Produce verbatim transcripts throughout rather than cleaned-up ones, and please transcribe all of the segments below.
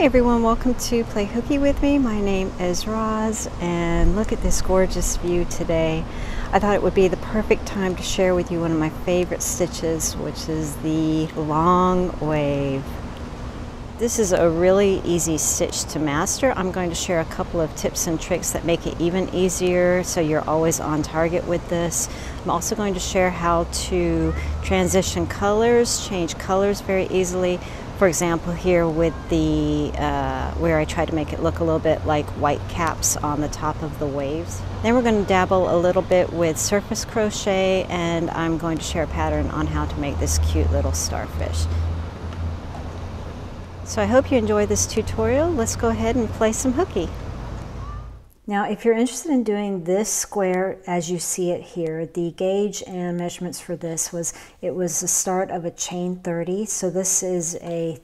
Hey everyone, welcome to Play Hooky with Me. My name is Roz and look at this gorgeous view today. I thought it would be the perfect time to share with you one of my favorite stitches, which is the long wave. This is a really easy stitch to master. I'm going to share a couple of tips and tricks that make it even easier so you're always on target with this. I'm also going to share how to transition colors, change colors very easily. For example, here with the, uh, where I try to make it look a little bit like white caps on the top of the waves. Then we're going to dabble a little bit with surface crochet, and I'm going to share a pattern on how to make this cute little starfish. So I hope you enjoy this tutorial. Let's go ahead and play some hooky. Now, if you're interested in doing this square as you see it here, the gauge and measurements for this was, it was the start of a chain thirty. So this is a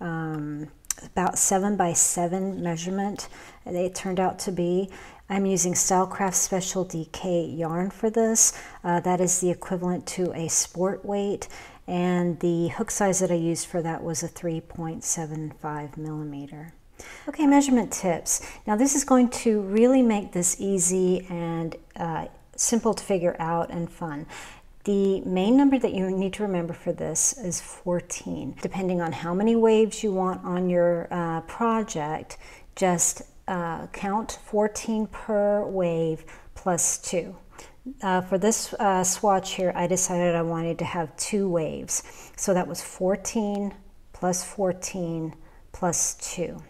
um, about seven by seven measurement. It turned out to be. I'm using Stylecraft Special D K yarn for this. Uh, that is the equivalent to a sport weight. And the hook size that I used for that was a three point seven five millimeter. Okay, measurement tips. Now this is going to really make this easy and uh, simple to figure out and fun. The main number that you need to remember for this is fourteen. Depending on how many waves you want on your uh, project, just uh, count fourteen per wave plus two. Uh, for this uh, swatch here, I decided I wanted to have two waves. So that was fourteen plus fourteen plus two.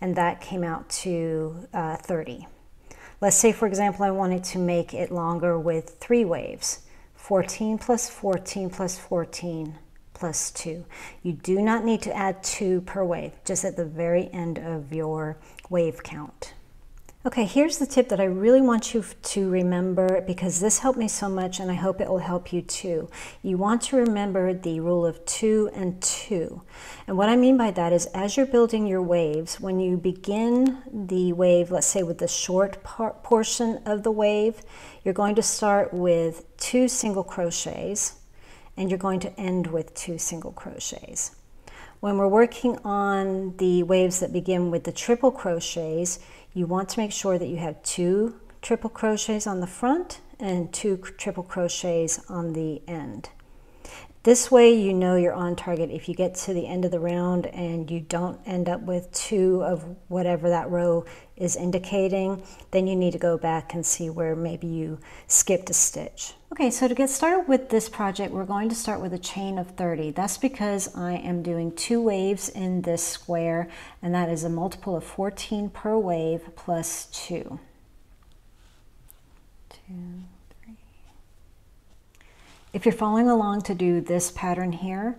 And that came out to uh, thirty. Let's say, for example, I wanted to make it longer with three waves. fourteen plus fourteen plus fourteen plus two. You do not need to add two per wave, just at the very end of your wave count. Okay, here's the tip that I really want you to remember because this helped me so much and I hope it will help you too. You want to remember the rule of two and two. And what I mean by that is as you're building your waves, when you begin the wave, let's say with the short part portion of the wave, you're going to start with two single crochets and you're going to end with two single crochets. When we're working on the waves that begin with the triple crochets, you want to make sure that you have two triple crochets on the front and two triple crochets on the end. This way you know you're on target if you get to the end of the round and you don't end up with two of whatever that row is indicating, then you need to go back and see where maybe you skipped a stitch. Okay, so to get started with this project, we're going to start with a chain of thirty. That's because I am doing two waves in this square, and that is a multiple of fourteen per wave plus two. Two. If you're following along to do this pattern here,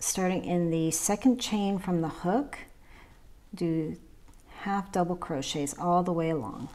starting in the second chain from the hook, do half double crochets all the way along.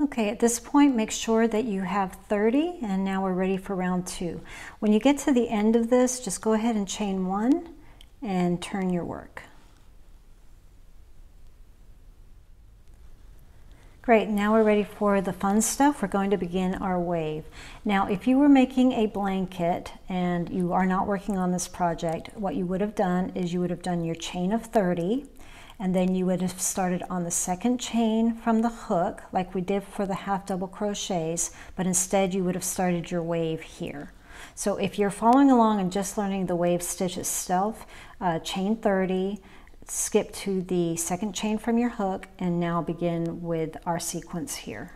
Okay, at this point, make sure that you have thirty, and now we're ready for round two. When you get to the end of this, just go ahead and chain one and turn your work. Great, now we're ready for the fun stuff. We're going to begin our wave. Now, if you were making a blanket and you are not working on this project, what you would have done is you would have done your chain of thirty, and then you would have started on the second chain from the hook like we did for the half double crochets, but instead you would have started your wave here. So if you're following along and just learning the wave stitch itself, uh, chain thirty, skip to the second chain from your hook, and now begin with our sequence here.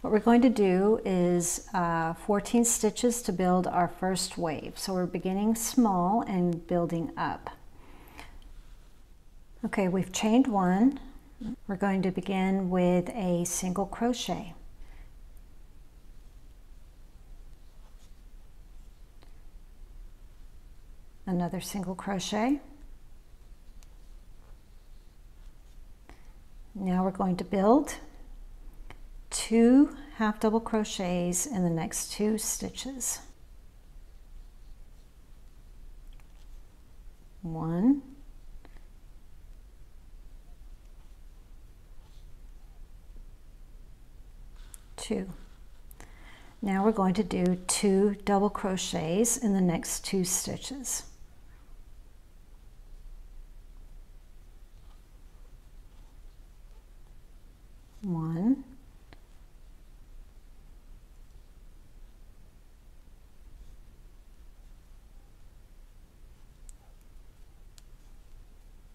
What we're going to do is uh, fourteen stitches to build our first wave. So we're beginning small and building up. Okay, we've chained one. We're going to begin with a single crochet. Another single crochet. Now we're going to build two half double crochets in the next two stitches. one, two. Now we're going to do two double crochets in the next two stitches. One,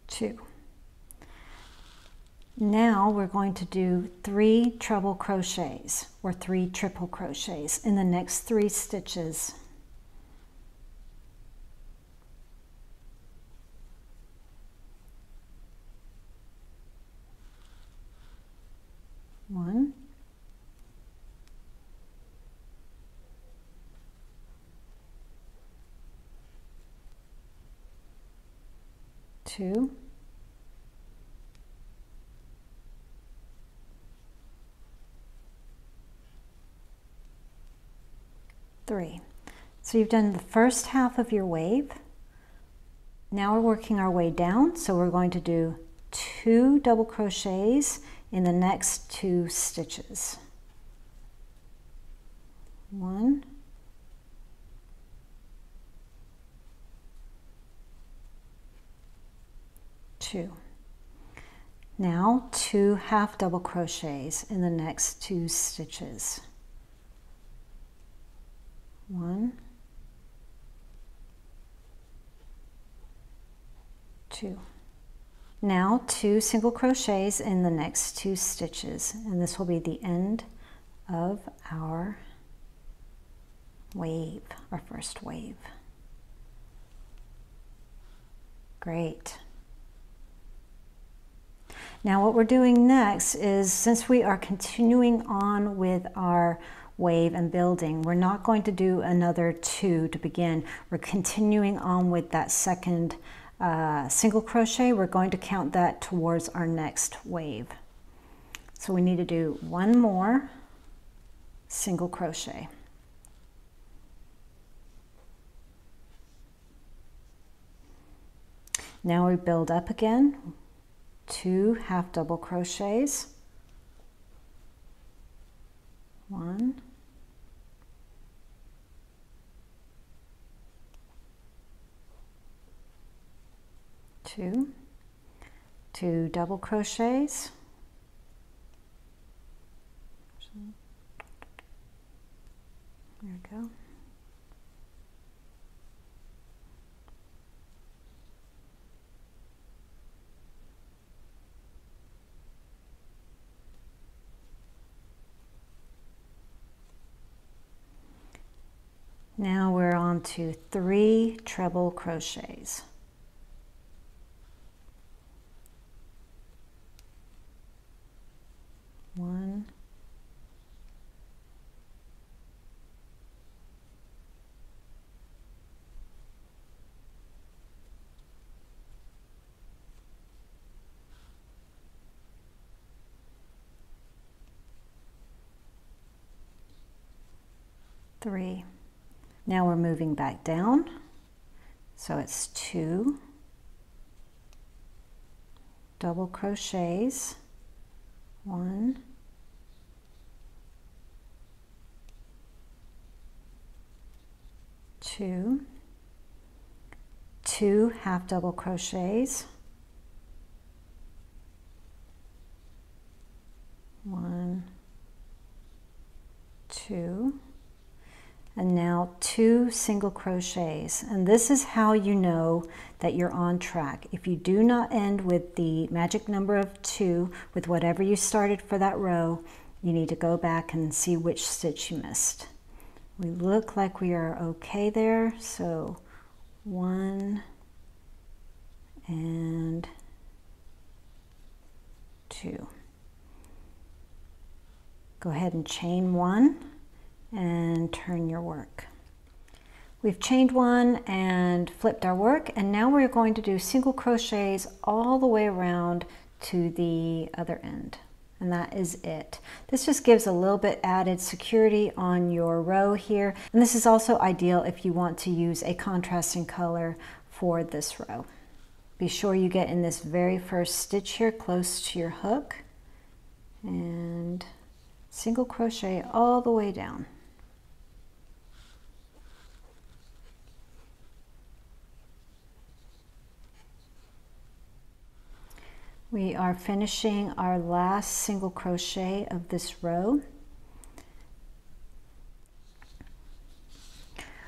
two. Now we're going to do three treble crochets or three triple crochets in the next three stitches. One, two, three. So you've done the first half of your wave. Now we're working our way down, so we're going to do two double crochets in the next two stitches. One, two. Now two half double crochets in the next two stitches. One, two. Now two single crochets in the next two stitches, and this will be the end of our wave, our first wave. Great. Now what we're doing next is, since we are continuing on with our wave and building, we're not going to do another two to begin. We're continuing on with that second Uh, single crochet. We're going to count that towards our next wave. So we need to do one more single crochet. Now we build up again, two half double crochets, one, two, two double crochets, there we go, now we're on to three treble crochets. One, three. Now we're moving back down, so it's two double crochets, one, two, two half double crochets, one, two, and now two single crochets. And this is how you know that you're on track. If you do not end with the magic number of two with whatever you started for that row, you need to go back and see which stitch you missed. We look like we are okay there, so one and two. Go ahead and chain one and turn your work. We've chained one and flipped our work, and now we're going to do single crochets all the way around to the other end. And that is it. This just gives a little bit added security on your row here. And this is also ideal if you want to use a contrasting color for this row. be sure you get in this very first stitch here close to your hook and single crochet all the way down. We are finishing our last single crochet of this row.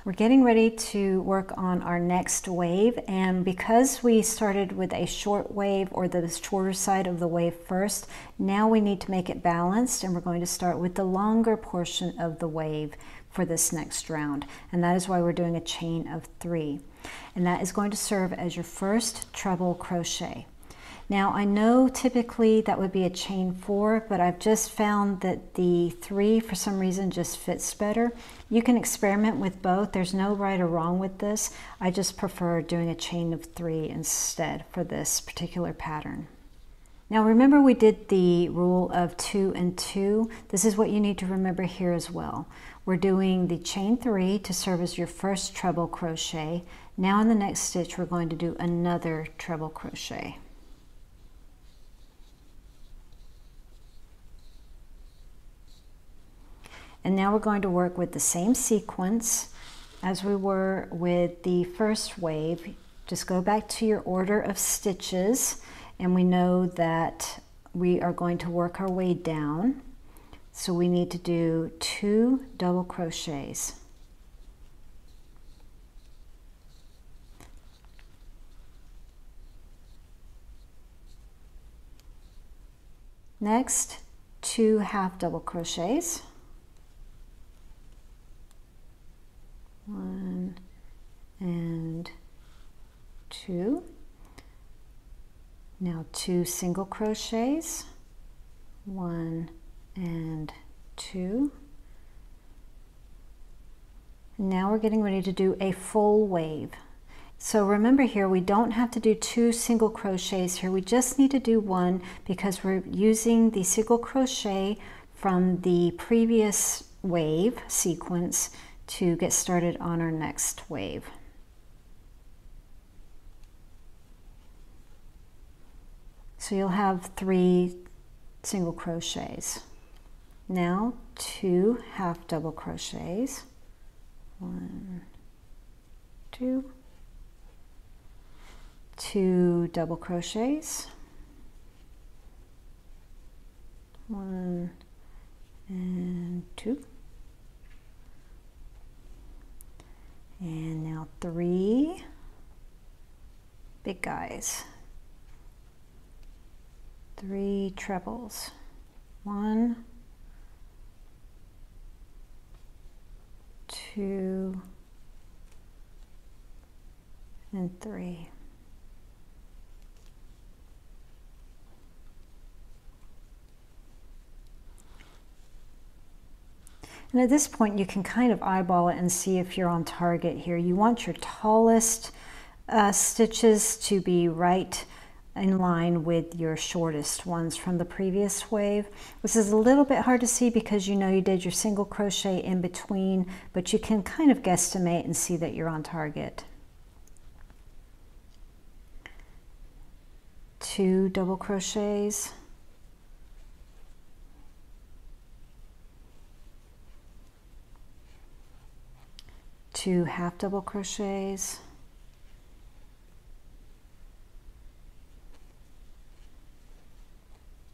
We're getting ready to work on our next wave, and because we started with a short wave or the shorter side of the wave first, now we need to make it balanced, and we're going to start with the longer portion of the wave for this next round, and that is why we're doing a chain of three, and that is going to serve as your first treble crochet. Now I know typically that would be a chain four, but I've just found that the three for some reason just fits better. You can experiment with both. There's no right or wrong with this. I just prefer doing a chain of three instead for this particular pattern. Now remember we did the rule of two and two. This is what you need to remember here as well. We're doing the chain three to serve as your first treble crochet. Now in the next stitch we're going to do another treble crochet. And now we're going to work with the same sequence as we were with the first wave. Just go back to your order of stitches, and we know that we are going to work our way down. So we need to do two double crochets. Next, two half double crochets. One and two. Now two single crochets. One and two. Now we're getting ready to do a full wave. So remember here, we don't have to do two single crochets here. We just need to do one because we're using the single crochet from the previous wave sequence to get started on our next wave. So you'll have three single crochets. Now two half double crochets. One, two, two double crochets. One and two. And now three big guys, three trebles, one, two, and three. And at this point, you can kind of eyeball it and see if you're on target here. You want your tallest uh, stitches to be right in line with your shortest ones from the previous wave. This is a little bit hard to see because you know you did your single crochet in between, but you can kind of guesstimate and see that you're on target. Two double crochets. Two half double crochets,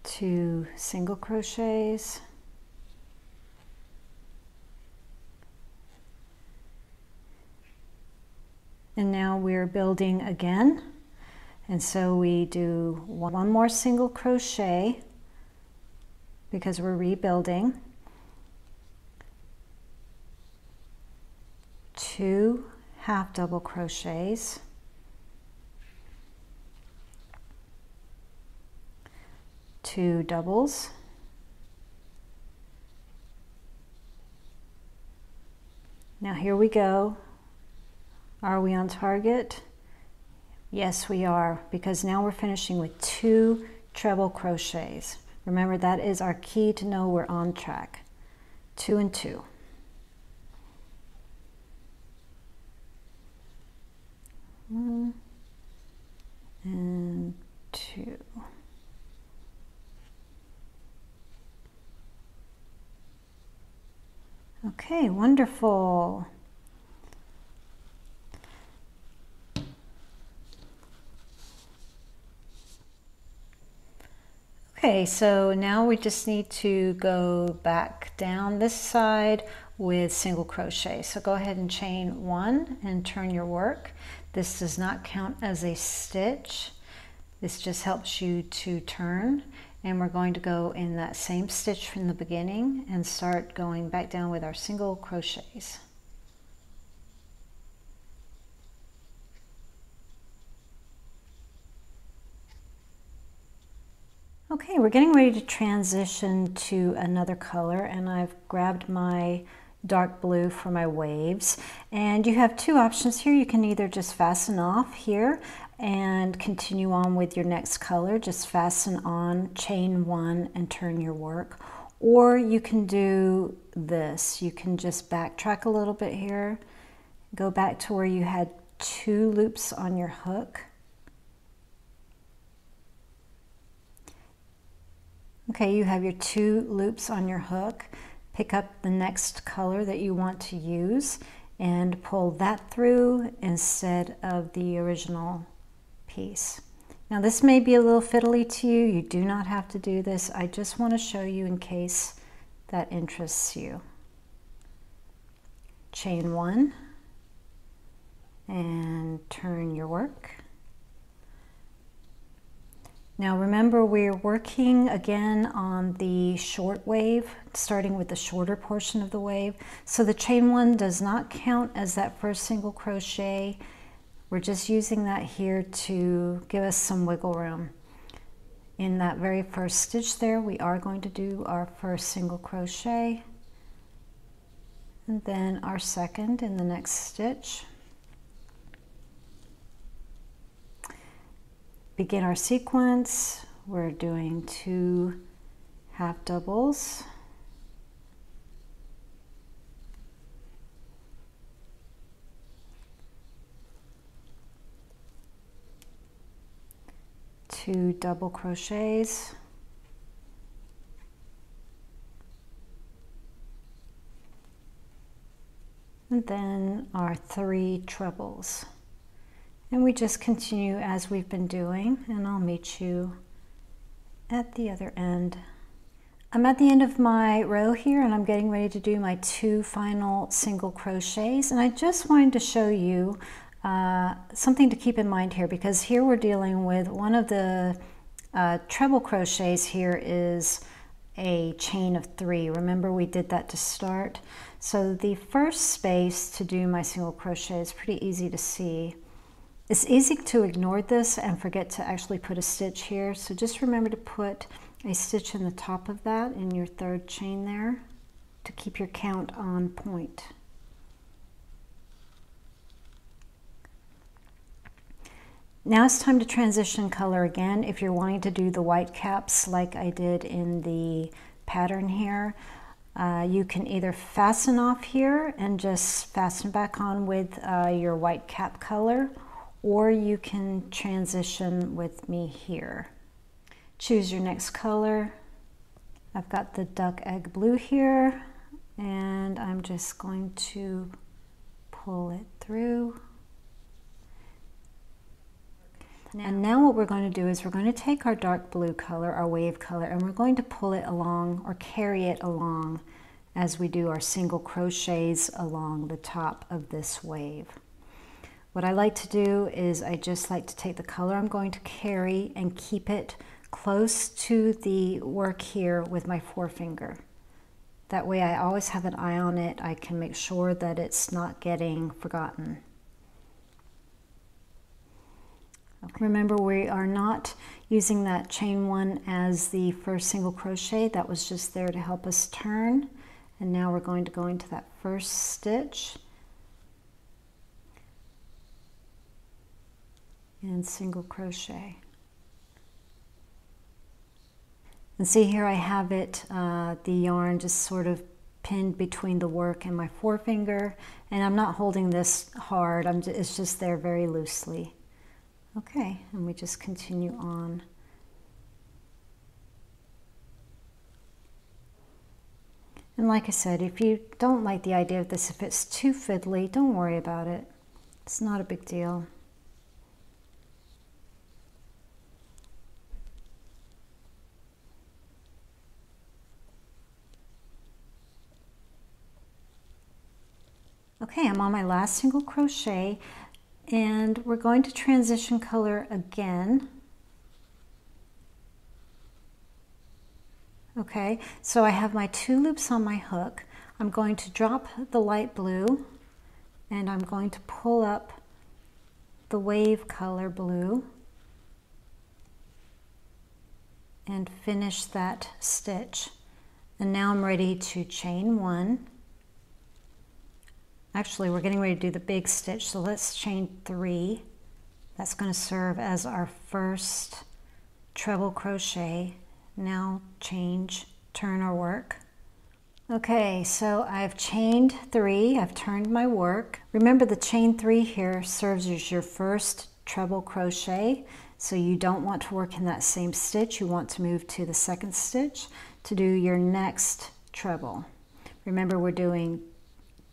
two single crochets, and now we're building again, and so we do one more single crochet because we're rebuilding. Two half double crochets, two doubles, now here we go. Are we on target? Yes, we are, because now we're finishing with two treble crochets. Remember, that is our key to know we're on track. Two and two. One and two. Okay, wonderful. Okay, so now we just need to go back down this side with single crochet. So go ahead and chain one and turn your work. This does not count as a stitch. This just helps you to turn. And we're going to go in that same stitch from the beginning and start going back down with our single crochets. Okay, we're getting ready to transition to another color, and I've grabbed my dark blue for my waves. And you have two options here. You can either just fasten off here and continue on with your next color, just fasten on, chain one, and turn your work. Or you can do this. You can just backtrack a little bit here, go back to where you had two loops on your hook. Okay, you have your two loops on your hook. Pick up the next color that you want to use and pull that through instead of the original piece. Now this may be a little fiddly to you. You do not have to do this. I just want to show you in case that interests you. Chain one and turn your work. Now remember, we're working again on the short wave, starting with the shorter portion of the wave. So the chain one does not count as that first single crochet. We're just using that here to give us some wiggle room. In that very first stitch there, we are going to do our first single crochet, and then our second in the next stitch. Begin our sequence. We're doing two half doubles. Two double crochets. And then our three trebles. And we just continue as we've been doing, and I'll meet you at the other end. I'm at the end of my row here, and I'm getting ready to do my two final single crochets, and I just wanted to show you uh, something to keep in mind here, because here we're dealing with one of the uh, treble crochets. Here is a chain of three. Remember, we did that to start. So the first space to do my single crochet is pretty easy to see. It's easy to ignore this and forget to actually put a stitch here. So just remember to put a stitch in the top of that in your third chain there to keep your count on point. Now it's time to transition color again. If you're wanting to do the white caps like I did in the pattern here, Uh, you can either fasten off here and just fasten back on with uh, your white cap color, or you can transition with me here. Choose your next color. I've got the duck egg blue here, and I'm just going to pull it through. And now what we're going to do is we're going to take our dark blue color, our wave color, and we're going to pull it along or carry it along as we do our single crochets along the top of this wave. What I like to do is I just like to take the color I'm going to carry and keep it close to the work here with my forefinger. That way I always have an eye on it. I can make sure that it's not getting forgotten. Okay. Remember, we are not using that chain one as the first single crochet. That was just there to help us turn. And now we're going to go into that first stitch and single crochet. And see here I have it, uh, the yarn just sort of pinned between the work and my forefinger, and I'm not holding this hard, I'm just, it's just there very loosely. Okay, and we just continue on. And like I said, if you don't like the idea of this, if it's too fiddly, don't worry about it. It's not a big deal. Okay, I'm on my last single crochet, and we're going to transition color again. Okay, so I have my two loops on my hook. I'm going to drop the light blue, and I'm going to pull up the wave color blue and finish that stitch. And now I'm ready to chain one. Actually, we're getting ready to do the big stitch, so let's chain three. That's going to serve as our first treble crochet. Now change, turn our work. Okay, so I've chained three, I've turned my work. Remember, the chain three here serves as your first treble crochet, so you don't want to work in that same stitch. You want to move to the second stitch to do your next treble. Remember, we're doing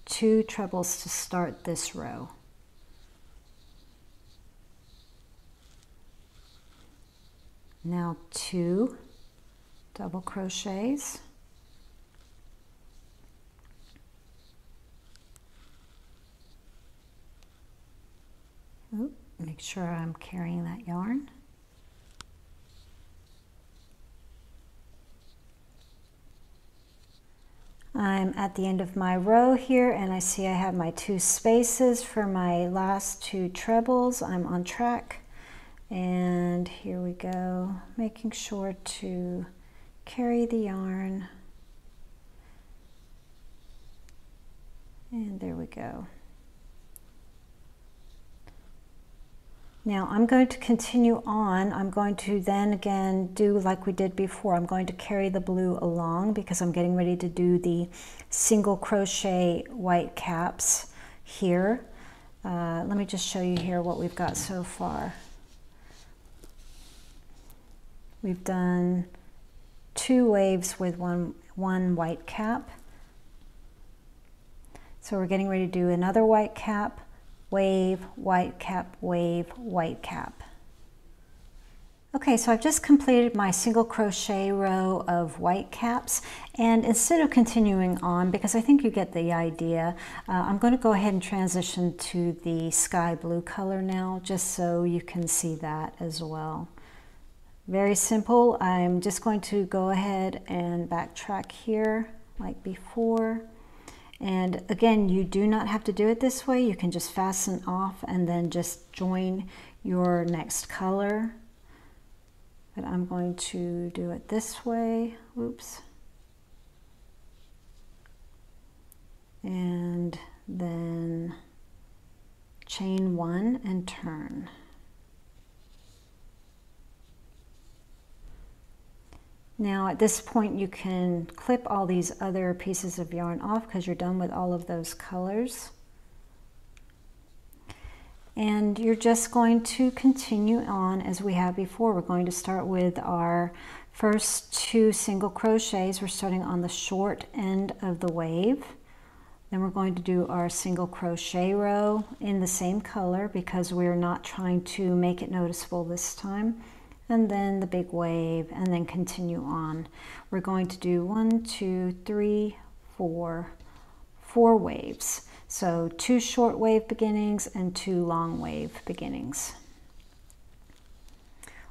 two trebles to start this row. Now two double crochets. Oop, make sure I'm carrying that yarn. I'm at the end of my row here, and I see I have my two spaces for my last two trebles. I'm on track, and here we go, making sure to carry the yarn, and there we go. Now I'm going to continue on. I'm going to then again do like we did before. I'm going to carry the blue along because I'm getting ready to do the single crochet white caps here. Uh, let me just show you here what we've got so far. We've done two waves with one, one white cap. So we're getting ready to do another white cap. Wave, white cap, wave, white cap. Okay, so I've just completed my single crochet row of white caps, and instead of continuing on, because I think you get the idea, uh, I'm going to go ahead and transition to the sky blue color now, just so you can see that as well. Very simple. I'm just going to go ahead and backtrack here like before. And again, you do not have to do it this way. You can just fasten off and then just join your next color. But I'm going to do it this way. Oops. And then chain one and turn. Now at this point you can clip all these other pieces of yarn off because you're done with all of those colors. And you're just going to continue on as we have before. We're going to start with our first two single crochets. We're starting on the short end of the wave. Then we're going to do our single crochet row in the same color because we're not trying to make it noticeable this time. And then the big wave, and then continue on. We're going to do one, two, three, four, four waves. So two short wave beginnings and two long wave beginnings.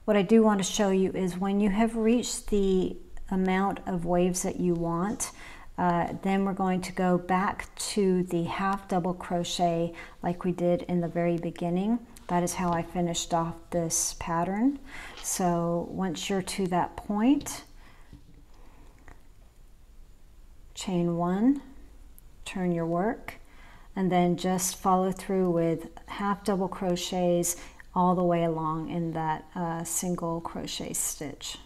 What I do want to show you is when you have reached the amount of waves that you want, uh, then we're going to go back to the half double crochet like we did in the very beginning. That is how I finished off this pattern. So once you're to that point, chain one, turn your work, and then just follow through with half double crochets all the way along in that uh, single crochet stitch.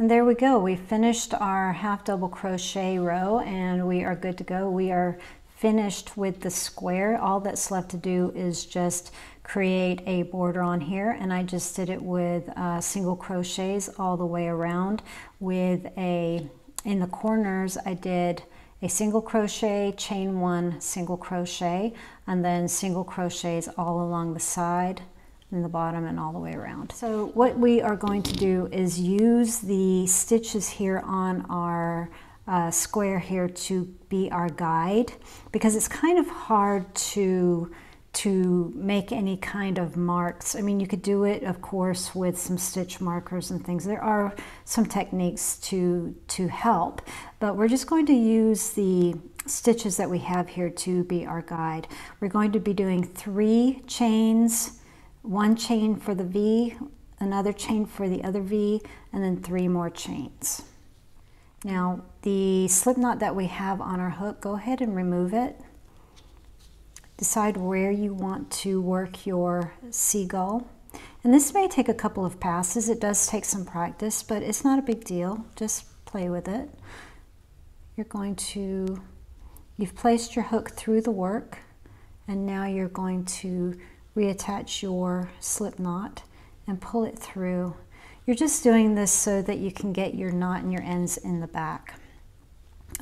And there we go. We finished our half double crochet row and we are good to go. We are finished with the square. All that's left to do is just create a border on here, and I just did it with uh, single crochets all the way around. With a in the corners I did a single crochet, chain one, single crochet, and then single crochets all along the side in the bottom and all the way around. So what we are going to do is use the stitches here on our uh, square here to be our guide, because it's kind of hard to to make any kind of marks. I mean, you could do it, of course, with some stitch markers and things. There are some techniques to, to help, but we're just going to use the stitches that we have here to be our guide. We're going to be doing three chains, one chain for the V, another chain for the other V, and then three more chains. Now, the slip knot that we have on our hook, go ahead and remove it. Decide where you want to work your seagull. And this may take a couple of passes. It does take some practice, but it's not a big deal. Just play with it. You're going to, you've placed your hook through the work, and now you're going to reattach your slip knot and pull it through. You're just doing this so that you can get your knot and your ends in the back.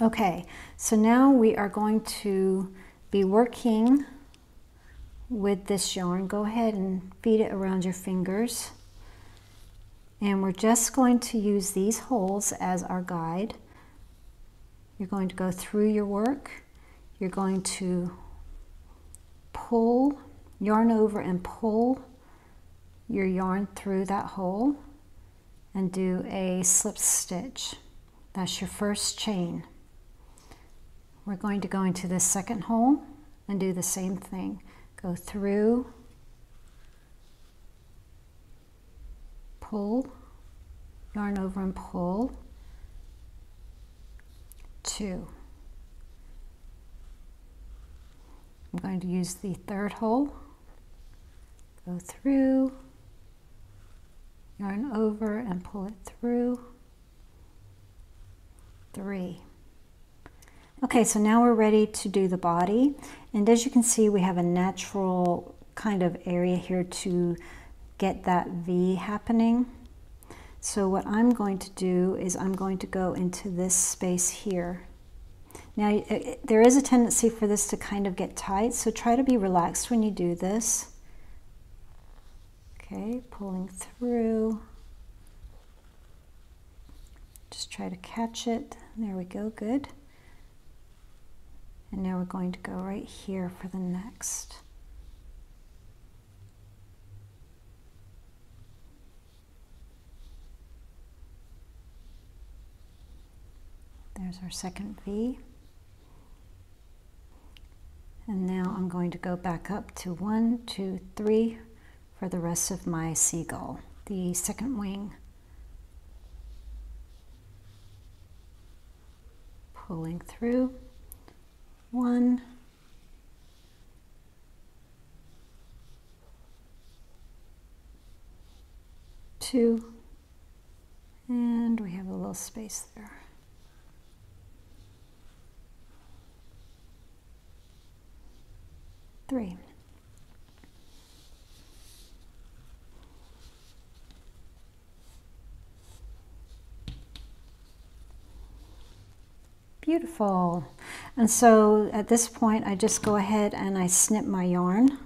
Okay, so now we are going to be working with this yarn. Go ahead and feed it around your fingers, and we're just going to use these holes as our guide. You're going to go through your work, you're going to pull yarn over and pull your yarn through that hole and do a slip stitch. That's your first chain. We're going to go into the second hole and do the same thing. Go through, pull, yarn over and pull, two. I'm going to use the third hole. Go through, yarn over and pull it through, three. Okay, so now we're ready to do the body, and as you can see, we have a natural kind of area here to get that V happening. So what I'm going to do is I'm going to go into this space here. Now, there is a tendency for this to kind of get tight, so try to be relaxed when you do this. Okay, pulling through. Just try to catch it. There we go, good. And now we're going to go right here for the next. There's our second V. And now I'm going to go back up to one, two, three for the rest of my seagull, the second wing. Pulling through. One, two, and we have a little space there. Three. Beautiful. And so at this point I just go ahead and I snip my yarn.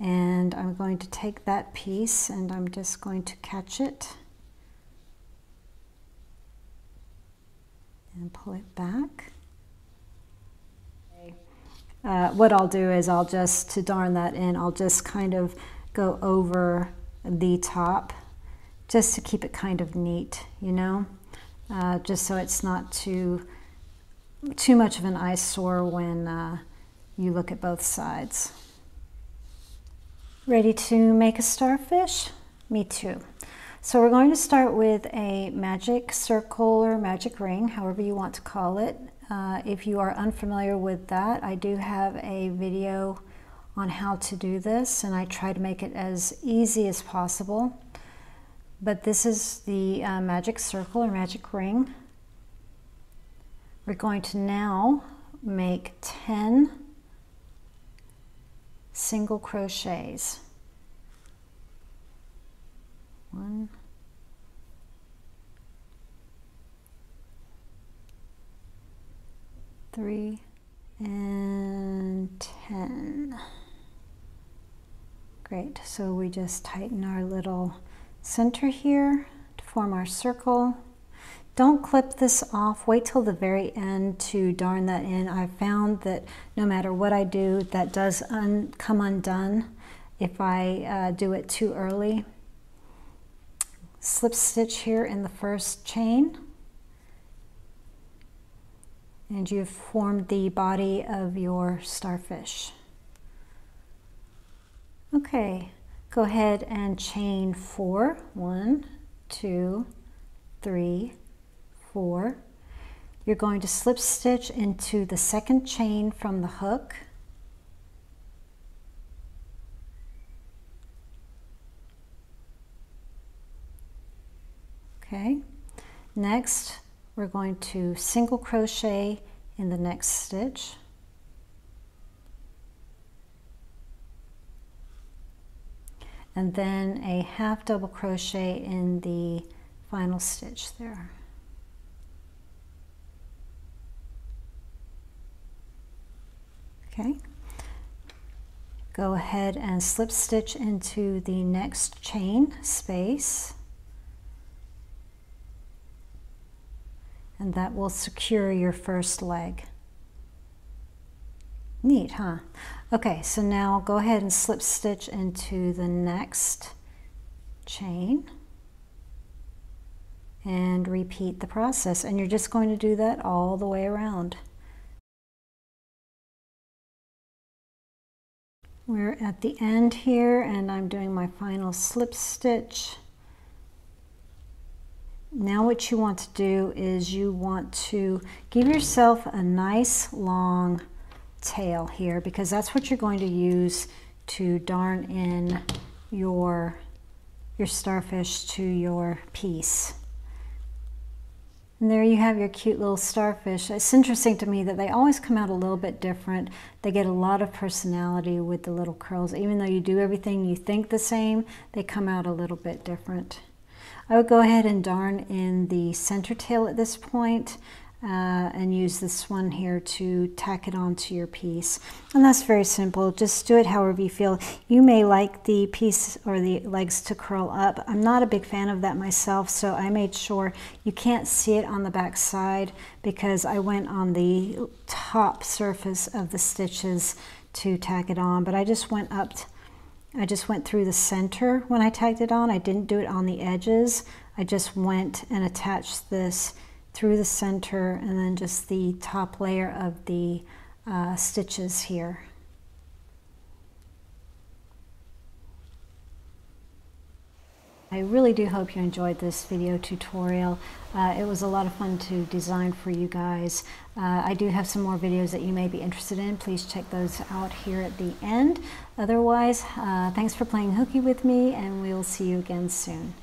And I'm going to take that piece and I'm just going to catch it and pull it back. Uh, what I'll do is I'll just, to darn that in, I'll just kind of go over the top just to keep it kind of neat, you know, uh, just so it's not too too much of an eyesore when uh, you look at both sides. Ready to make a starfish? Me too. So we're going to start with a magic circle or magic ring, however you want to call it. Uh, if you are unfamiliar with that, I do have a video on how to do this, and I try to make it as easy as possible. But this is the uh, magic circle or magic ring. We're going to now make ten single crochets. One, three, and ten. Great, so we just tighten our little center here to form our circle. Don't clip this off, wait till the very end to darn that in. I found that no matter what I do, that does un come undone if I uh, do it too early. Slip stitch here in the first chain, and you've formed the body of your starfish. Okay, go ahead and chain four. One, two, three, four. You're going to slip stitch into the second chain from the hook. Okay, next we're going to single crochet in the next stitch. And then a half double crochet in the final stitch there. Okay, go ahead and slip stitch into the next chain space, and that will secure your first leg. Neat, huh? Okay, so now go ahead and slip stitch into the next chain and repeat the process, and you're just going to do that all the way around. We're at the end here, and I'm doing my final slip stitch. Now what you want to do is you want to give yourself a nice long tail here, because that's what you're going to use to darn in your your starfish to your piece. And there you have your cute little starfish. It's interesting to me that they always come out a little bit different. They get a lot of personality with the little curls. Even though you do everything you think the same, they come out a little bit different. I would go ahead and darn in the center tail at this point, uh, and use this one here to tack it onto your piece. And that's very simple. Just do it however you feel. You may like the piece or the legs to curl up. I'm not a big fan of that myself, so I made sure you can't see it on the back side because I went on the top surface of the stitches to tack it on, but I just went up to I just went through the center when I tacked it on. I didn't do it on the edges. I just went and attached this through the center and then just the top layer of the uh, stitches here. I really do hope you enjoyed this video tutorial. Uh, it was a lot of fun to design for you guys. Uh, I do have some more videos that you may be interested in. Please check those out here at the end. Otherwise, uh, thanks for playing hooky with me, and we'll see you again soon.